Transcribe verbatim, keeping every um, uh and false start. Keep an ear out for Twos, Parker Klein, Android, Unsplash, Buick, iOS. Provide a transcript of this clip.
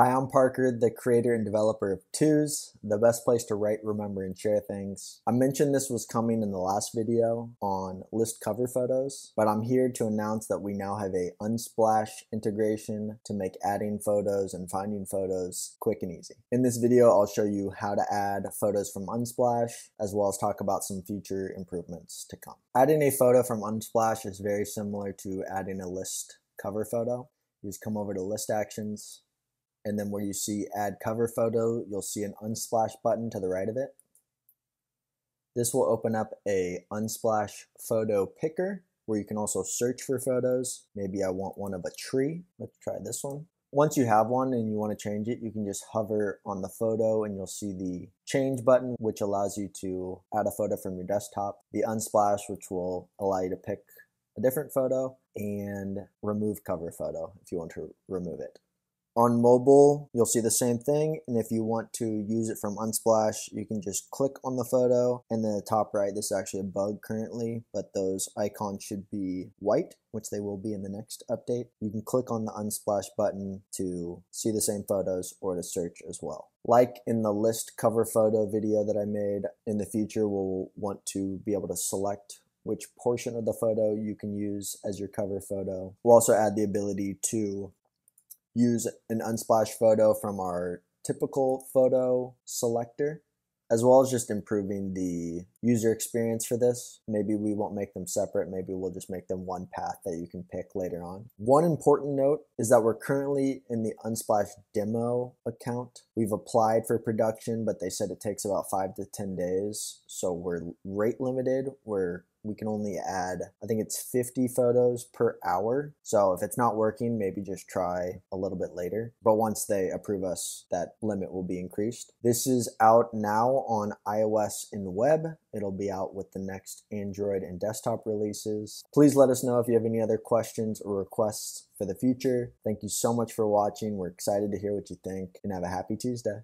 Hi, I'm Parker, the creator and developer of Twos, the best place to write, remember, and share things. I mentioned this was coming in the last video on list cover photos, but I'm here to announce that we now have a Unsplash integration to make adding photos and finding photos quick and easy. In this video, I'll show you how to add photos from Unsplash, as well as talk about some future improvements to come. Adding a photo from Unsplash is very similar to adding a list cover photo. You just come over to List Actions, and then where you see Add Cover Photo, you'll see an Unsplash button to the right of it. This will open up a Unsplash photo picker where you can also search for photos. Maybe I want one of a tree. Let's try this one. Once you have one and you want to change it, you can just hover on the photo and you'll see the Change button, which allows you to add a photo from your desktop, the Unsplash, which will allow you to pick a different photo, and Remove Cover Photo if you want to remove it. On mobile, you'll see the same thing, and if you want to use it from Unsplash, you can just click on the photo, and then the top right, this is actually a bug currently, but those icons should be white, which they will be in the next update. You can click on the Unsplash button to see the same photos or to search as well. Like in the list cover photo video that I made, in the future we'll want to be able to select which portion of the photo you can use as your cover photo. We'll also add the ability to use an Unsplash photo from our typical photo selector, as well as just improving the user experience for this. Maybe we won't make them separate, maybe we'll just make them one path that you can pick later on. One important note is that we're currently in the Unsplash demo account. We've applied for production, but they said it takes about five to ten days, so we're rate limited. We're We can only add, I think it's fifty photos per hour. So if it's not working, maybe just try a little bit later. But once they approve us, that limit will be increased. This is out now on iOS and web. It'll be out with the next Android and desktop releases. Please let us know if you have any other questions or requests for the future. Thank you so much for watching. We're excited to hear what you think, and have a happy Tuesday.